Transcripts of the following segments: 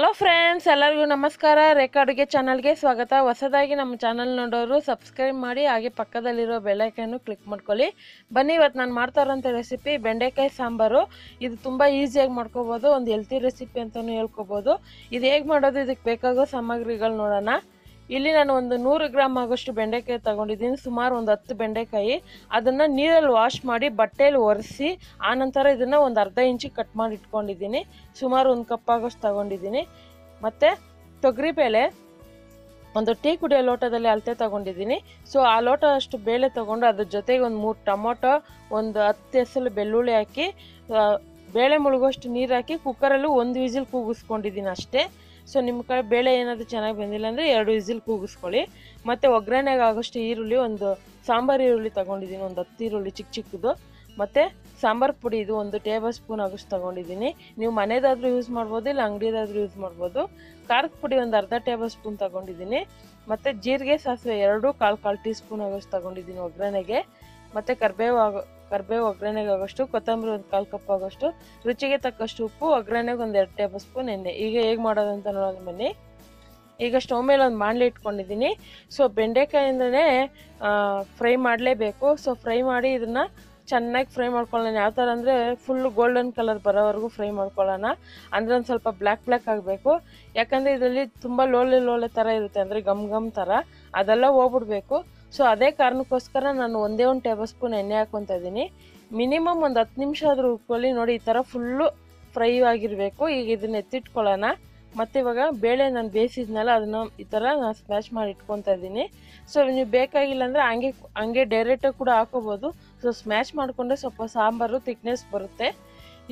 Hello friends, ಎಲ್ಲರಿಗೂ ನಮಸ್ಕಾರ ರೇಖಾ ಅಡುಗೆ ಚಾನೆಲ್ ಗೆ ಸ್ವಾಗತ ಹೊಸದಾಗಿ ನಮ್ಮ ಚಾನೆಲ್ ನೋಡೋರು ಸಬ್ಸ್ಕ್ರೈಬ್ ಮಾಡಿ ಹಾಗೆ ಪಕ್ಕದಲ್ಲಿರೋ ಬೆಲ್ ಐಕಾನ್ ಅನ್ನು ಕ್ಲಿಕ್ ಮಾಡ್ಕೊಳ್ಳಿ ಬನ್ನಿ ಇವತ್ತು ನಾನು ಮಾಡ್ತಾ ಇರೋಂತ ರೆಸಿಪಿ ಬೆಂಡೆಕಾಯಿ ಸಾಂಬಾರು ಇದು ತುಂಬಾ ಈಜಿ ಆಗಿ ಮಾಡ್ಕೊಬಹುದು ಒಂದು ಹೆಲ್ತಿ ರೆಸಿಪಿ ಅಂತಾನೂ ಹೇಳ್ಕೊಬಹುದು ಇದು ಹೇಗೆ ಮಾಡೋದು ಇದಕ್ಕೆ ಬೇಕಾಗೋ ಸಾಮಗ್ರಿಗಳು ನೋಡೋಣ ಇಲ್ಲಿ ನಾನು ಒಂದು 100 ಗ್ರಾಂ ಆಗೋಷ್ಟು ಬೆಂಡೆಕಾಯಿ ತಗೊಂಡಿದ್ದೀನಿ ಸುಮಾರು ಒಂದು 10 ಬೆಂಡೆಕಾಯಿ ಅದನ್ನ ನೀರಲ್ಲಿ ವಾಶ್ ಮಾಡಿ ಬಟ್ಟೆಯಲ್ಲಿ ಒರೆಸಿ ಆ ನಂತರ ಇದನ್ನ ಒಂದು ಅರ್ಧ ಇಂಚಿ ಕಟ್ ಮಾಡಿ ಇಟ್ಕೊಂಡಿದ್ದೀನಿ ಸುಮಾರು 1 ಕಪ್ ಆಗೋಷ್ಟು ತಗೊಂಡಿದ್ದೀನಿ ಮತ್ತೆ ತೊಗರಿ ಬೇಳೆ ಒಂದು ಟೀ ಕುಡಿಯೋ ಲೋಟದಲ್ಲಿ ಅಳತೆ ತಗೊಂಡಿದ್ದೀನಿ ಸೋ ಆ ಲೋಟ ಅಷ್ಟು ಬೇಳೆ ತಗೊಂಡು ಅದರ ಜೊತೆಗೆ ಒಂದು 3 ಟೊಮೆಟೊ ಒಂದು 10 ಎಸೆಲು ಬೆಳ್ಳುಳ್ಳಿ ಹಾಕಿ ಬೇಳೆ ಮುಳುಗೋಷ್ಟು ನೀರು ಹಾಕಿ ಕುಕ್ಕರ್ ಅಲ್ಲಿ ಒಂದು ವಿಜಿಲ್ ಕೂಗಿಸ್ಕೊಂಡಿದ್ದೀನಿ ಅಷ್ಟೇ So, ನಿಮ್ಮ ಕಡೆ ಬೇಳೆ ಏನಾದರೂ ಚೆನ್ನಾಗಿ ಬಂದಿಲ್ಲ ಅಂದ್ರೆ 2 ವಿಜಿಲ್ ಕೂಗಿಸ್ಕೊಳ್ಳಿ ಮತ್ತೆ ಒಗ್ಗರಣೆಗೆ ಆಗೋಷ್ಟು ಈರುಳ್ಳಿ ಒಂದು ಸಾಂಬಾರ್ ಈರುಳ್ಳಿ ತಗೊಂಡಿದ್ದೀನಿ ಒಂದು 10 ಈರುಳ್ಳಿ ಚಿಕ್ಕ ಚಿಕ್ಕದು ಮತ್ತೆ ಸಾಂಬಾರ್ ಪುಡಿ ಇದು ಒಂದು ಟೇಬಲ್ ಸ್ಪೂನ್ ಆಗೋಷ್ಟು ತಗೊಂಡಿದ್ದೀನಿ ನೀವು ಮನೆದಾದರೂ ಯೂಸ್ ಮಾಡಬಹುದು ಇಲ್ಲ ಅಂಗಡಿದಾದರೂ ಯೂಸ್ ಮಾಡಬಹುದು ಖಾರದ ಪುಡಿ ಒಂದು ಅರ್ಧ ಟೇಬಲ್ ಸ್ಪೂನ್ ತಗೊಂಡಿದ್ದೀನಿ ಮತ್ತೆ ಜೀರಿಗೆ ಸಾಸಿವೆ 2 1/4 ಟೀಸ್ಪೂನ್ ಆಗೋಷ್ಟು ತಗೊಂಡಿದ್ದೀನಿ ಒಗ್ಗರಣೆಗೆ ಮತ್ತೆ ಕರಿಬೇವು ಒಗ್ಗರಣೆಗೆ ಆಗೋಷ್ಟು ಕೊತ್ತಂಬರಿ ಒಂದು 1/4 ಕಪ್ ಆಗೋಷ್ಟು ರುಚಿಗೆ ತಕ್ಕಷ್ಟು ಉಪ್ಪು ಒಗ್ಗರಣೆಗೆ ಒಂದು 2 ಟೇಬಲ್ ಸ್ಪೂನ್ ಎಣ್ಣೆ ಈಗ ಹೇಗೆ ಮಾಡೋದು ಅಂತ ನೋಡೋಣ ಬನ್ನಿ ಈಗ ಸ್ಟವ್ ಮೇಲೆ ಒಂದು ಬಾಣಲಿ ಇಟ್ಕೊಂಡಿದ್ದೀನಿ ಸೋ ಬೆಂಡೆಕಾಯಿಂದನೇ ಫ್ರೈ ಮಾಡಲೇಬೇಕು ಸೋ ಫ್ರೈ ಮಾಡಿ ಇದನ್ನ ಚೆನ್ನಾಗಿ ಫ್ರೈ ಮಾಡ್ಕೊಳ್ಳೋಣ ಯಾವ ತರ ಅಂದ್ರೆ ಫುಲ್ ಗೋಲ್ಡನ್ ಕಲರ್ ಬರೋವರೆಗೂ ಫ್ರೈ ಮಾಡ್ಕೊಳ್ಳೋಣ ಅಂದ್ರೆ ಒಂದು ಸ್ವಲ್ಪ ಬ್ಲ್ಯಾಕ್ ಬ್ಲ್ಯಾಕ್ ಆಗಬೇಕು ಯಾಕಂದ್ರೆ ಇದರಲ್ಲಿ ತುಂಬಾ ಲೋಳೆ ತರ ಇರುತ್ತೆ ಅಂದ್ರೆ ಗಮ್ ತರ ಅದೆಲ್ಲ ಹೋಗ್ಬಿಡಬೇಕು So, ಅದೇ ಕಾರಣಕ್ಕೋಸ್ಕರ ನಾನು ಒಂದೇ 1 ಟೇಬಲ್ ಸ್ಪೂನ್ ಎಣ್ಣೆ ಹಾಕೊಂತ ಇದೀನಿ ಮಿನಿಮಮ್ ಒಂದು 10 ನಿಮಿಷ ಆದ್ರೂ ಉಕ್ಕೊಳ್ಳಿ ನೋಡಿ ಈ ತರ ಫುಲ್ ಫ್ರೈ ಆಗಿರಬೇಕು ಈಗ ಇದನ್ನ ಎತ್ತಿಟ್ಕೊಳ್ಳೋಣ ಮತ್ತೆ ಇವಾಗ ಬೇಳೆ ನಾನು ಬೇಯಿಸಿದ್ನಲ್ಲ ಅದನ್ನ ಈ ತರ ನಾನು ಸ್ಮ್ಯಾಶ್ ಮಾಡಿ ಇಟ್ಕೊಂತ ಇದೀನಿ ಸೋ ನೀವು ಬೇಕಾಗಿಲ್ಲ ಅಂದ್ರೆ ಹಂಗೆ ಡೈರೆಕ್ಟ್ ಕೂಡ ಹಾಕೋಬಹುದು ಸೋ ಸ್ಮ್ಯಾಶ್ ಮಾಡ್ಕೊಂಡ್ರೆ ಸ್ವಲ್ಪ ಸಾಂಬಾರು ಥಿಕ್ನೆಸ್ ಬರುತ್ತೆ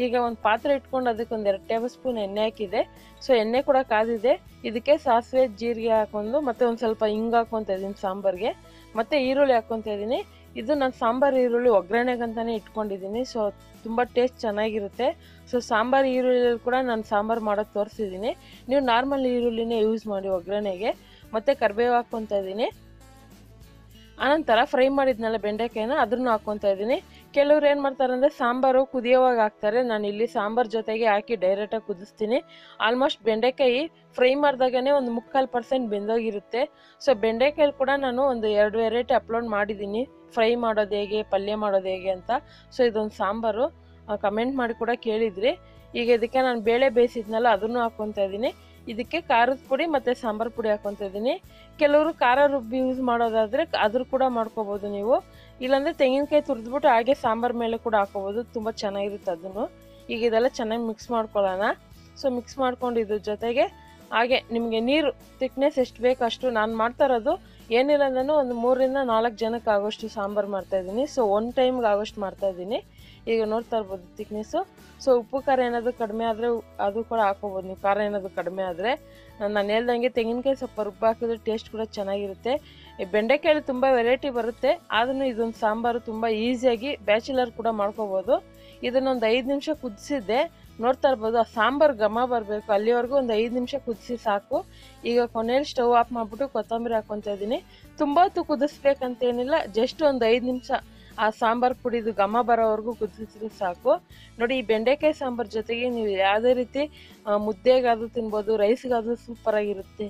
ಈಗ ಒಂದು ಪಾತ್ರೆ ಇಟ್ಕೊಂಡು ಅದಕ್ಕೆ ಒಂದು 2 ಟೇಬಲ್ ಸ್ಪೂನ್ ಎಣ್ಣೆ ಹಾಕಿದೆ ಸೋ ಎಣ್ಣೆ ಕೂಡ ಕಾದಿದೆ ಇದಕ್ಕೆ ಸಾಸಿವೆ ಜೀರಿಗೆ ಹಾಕೊಂಡು ಮತ್ತೆ ಒಂದು ಸ್ವಲ್ಪ ಇಂಗ ಹಾಕೊಂತ ಇದೀನಿ ಸಾಂಬಾರಿಗೆ ಮತ್ತೆ ಈರುಳ್ಳಿ ಹಾಕೊಂತ ಇದೀನಿ ಇದು ನಾನು ಸಾಂಬಾರ್ ಈರುಳ್ಳಿ ಒಗ್ಗರಣೆಗೆ ಅಂತಾನೆ ಇಟ್ಕೊಂಡಿದ್ದೀನಿ ಸೋ ತುಂಬಾ ಟೇಸ್ಟ್ ಚೆನ್ನಾಗಿರುತ್ತೆ ಸೋ ಸಾಂಬಾರ್ ಈರುಳ್ಳಿ ಕೂಡ ನಾನು ಸಾಂಬಾರ್ ಮಾಡೋದು ತೋರಿಸಿದ್ದೀನಿ ನೀವು ನಾರ್ಮಲ್ ಈರುಳ್ಳಿನೇ ಯೂಸ್ ಮಾಡಿ ಒಗ್ಗರಣೆಗೆ ಮತ್ತೆ ಕರಿಬೇವು ಹಾಕೊಂತ ಇದೀನಿ ಅನಂತರ ಫ್ರೈ ಮಾಡಿದ್ನಲ್ಲ ಬೆಂಡೆಕಾಯಿನ ಅದನ್ನ ಹಾಕೊಂತ ಇದೀನಿ ಕೆಲವರು ಏನು ಮಾಡ್ತಾರೆ ಅಂದ್ರೆ ಸಾಂಬಾರು ಕುದಿಯುವಾಗ ಹಾಕ್ತಾರೆ ನಾನು ಇಲ್ಲಿ ಸಾಂಬಾರ್ ಜೊತೆಗೆ ಹಾಕಿ ಡೈರೆಕ್ಟ್ ಆಗಿ ಕುದಿಸ್ತೀನಿ ಆಲ್ಮೋಸ್ಟ್ ಬೆಂಡೆಕಾಯಿ ಫ್ರೈ ಮಾಡಿದಾಗನೇ ಒಂದು 3/4% ಬೆಂದೋಗಿರುತ್ತೆ ಸೋ ಬೆಂಡೆಕಾಯಿ ಕೂಡ ನಾನು ಒಂದು 2 ವೆರೈಟಿ ಅಪ್ಲೋಡ್ ಮಾಡಿದೀನಿ ಫ್ರೈ ಮಾಡೋದು ಹೇಗೆ ಪಲ್ಯ ಮಾಡೋದು ಹೇಗೆ ಅಂತ ಸೋ ಇದೊಂದು ಸಾಂಬಾರು ಕಮೆಂಟ್ ಮಾಡಿ ಕೂಡ ಕೇಳಿದ್ರಿ ಈಗ ಇದಕ್ಕೆ ನಾನು ಬೇಳೆ ಬೇಯಿಸಿದ್ನಲ್ಲ ಅದನ್ನ ಹಾಕೊಂತ ಇದೀನಿ ಇದಕ್ಕೆ ಖಾರದ ಪುಡಿ ಮತ್ತೆ ಸಾಂಬಾರ್ ಪುಡಿ ಹಾಕೊಂತ ಇದೀನಿ ಕೆಲವರು ಖಾರ ರುಬ್ಬಿ ಯೂಸ್ ಮಾಡೋದಾದ್ರೆ ಅದ್ರ ಕೂಡ ಮಾಡ್ಕೋಬಹುದು ನೀವು ಇಲ್ಲಾಂದ್ರೆ ತೆಂಗಿನಕಾಯಿ ತುರಿದ್ಬಿಟ್ಟು ಹಾಗೆ ಸಾಂಬಾರ್ ಮೇಲೆ ಕೂಡ ಹಾಕೋಬಹುದು ತುಂಬಾ ಚೆನ್ನಾಗಿರುತ್ತೆ ಅದನ್ನು ಈಗ ಇದೆಲ್ಲ ಚೆನ್ನಾಗಿ ಮಿಕ್ಸ್ ಮಾಡ್ಕೊಳ್ಳೋಣ ಸೋ ಮಿಕ್ಸ್ ಮಾಡ್ಕೊಂಡು ಇದ್ರ ಜೊತೆಗೆ ಹಾಗೆ ನಿಮಗೆ ನೀರು ಥಿಕ್ನೆಸ್ ಎಷ್ಟು ಬೇಕು ಅಷ್ಟು ನಾನು ಮಾಡ್ತಾ ಇರೋದು ಏನಿಲ್ಲ ಅಂದ್ರೂ ಒಂದು 3 ರಿಂದ 4 ಜನಕ್ಕೆ ಆಗೋಷ್ಟು ಸಾಂಬಾರ್ ಮಾಡ್ತಾ ಇದೀನಿ ಸೋ 1 ಟೈಮ್ಗೆ ಆಗೋಷ್ಟು ಮಾಡ್ತಾ ಇದೀನಿ ಈಗ ನೋಡ್ತಾ ಇರ್ಬೋದು ಥಿಕ್ನೆಸ್ ಸೋ ಉಪ್ಪು ಖಾರ ಏನಾದರೂ ಕಡಿಮೆ ಆದ್ರೆ ಅದು ಕೂಡ ಹಾಕೋಬಹುದು ನೀವು ಖಾರ ಏನಾದರೂ ಕಡಿಮೆ ಆದ್ರೆ ನಾನು ಹೇಳ್ದಂಗೆ ತೆಂಗಿನಕಾಯಿ ಸ್ವಲ್ಪ ರುಬ್ಬಿ ಹಾಕಿದ್ರೆ ಟೇಸ್ಟ್ ಕೂಡ ಚೆನ್ನಾಗಿರುತ್ತೆ ಬೆಂಡೆಕಾಯಿ ತುಂಬಾ ವೆರೈಟಿ ಬರುತ್ತೆ ಆದ್ರೂ ಇದೊಂದು ಸಾಂಬಾರು ತುಂಬಾ ಈಸಿಯಾಗಿ ಬ್ಯಾಚುಲರ್ ಕೂಡ ಮಾಡ್ಕೋಬಹುದು ಇದನ್ನ ಒಂದು 5 ನಿಮಿಷ ಕುದಿಸಿದ್ದೆ ನೋಡ್ತಾ ಇರ್ಬೋದು ಆ ಸಾಂಬಾರ್ ಘಮ ಬರಬೇಕು ಅಲ್ಲಿವರೆಗೂ ಒಂದು 5 ನಿಮಿಷ ಕುದಿಸಿ ಸಾಕು ಈಗ ಕೊನೆಯಲ್ಲಿ ಸ್ಟವ್ ಆಫ್ ಮಾಡಿಬಿಟ್ಟು ಕೊತ್ತಂಬರಿ ಹಾಕೊಂತ ಇದೀನಿ ತುಂಬಾ ಹೊತ್ತು ಕುದಿಸ್ಬೇಕಂತ ಏನಿಲ್ಲ ಜಸ್ಟ್ ಒಂದು 5 ನಿಮಿಷ ಆ ಸಾಂಬಾರ್ ಪುಡಿದು ಘಮ ಬರೋವರೆಗೂ ಕುದಿಸಿದ್ರೆ ಸಾಕು ನೋಡಿ ಈ ಬೆಂಡೆಕಾಯಿ ಸಾಂಬಾರ್ ಜೊತೆಗೆ ನೀವು ಯಾವುದೇ ರೀತಿ ಮುದ್ದೆಗಾದ್ರೂ ತಿನ್ಬೋದು ರೈಸ್ಗಾದ್ರೂ ಸೂಪರ್ ಆಗಿರುತ್ತೆ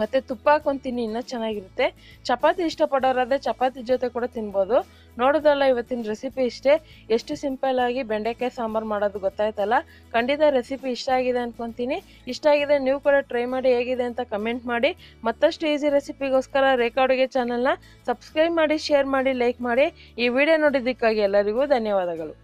ಮತ್ತೆ ತುಪ್ಪ ಹಾಕೊಂಡು ತಿನ್ನಿ ಇನ್ನೂ ಚೆನ್ನಾಗಿರುತ್ತೆ ಚಪಾತಿ ಇಷ್ಟಪಡೋರಾದ್ರೆ ಚಪಾತಿ ಜೊತೆ ಕೂಡ ತಿನ್ಬೋದು ನೋಡೋದಲ್ಲ ಇವತ್ತಿನ ರೆಸಿಪಿ ಇಷ್ಟೇ ಎಷ್ಟು ಸಿಂಪಲ್ ಆಗಿ ಬೆಂಡೆಕಾಯಿ ಸಾಂಬಾರು ಮಾಡೋದು ಗೊತ್ತಾಯ್ತಲ್ಲ ಖಂಡಿತ ರೆಸಿಪಿ ಇಷ್ಟ ಆಗಿದೆ ಅನ್ಕೊಂತೀನಿ ಇಷ್ಟ ಆಗಿದೆ ನೀವು ಕೂಡ ಟ್ರೈ ಮಾಡಿ ಹೇಗಿದೆ ಅಂತ ಕಮೆಂಟ್ ಮಾಡಿ ಮತ್ತಷ್ಟು ಈಸಿ ರೆಸಿಪಿಗೋಸ್ಕರ ರೇಖಾ ಅಡುಗೆ ಚಾನಲ್ನ ಸಬ್ಸ್ಕ್ರೈಬ್ ಮಾಡಿ ಶೇರ್ ಮಾಡಿ ಲೈಕ್ ಮಾಡಿ ಈ ವಿಡಿಯೋ ನೋಡಿದ್ದಕ್ಕಾಗಿ ಎಲ್ಲರಿಗೂ ಧನ್ಯವಾದಗಳು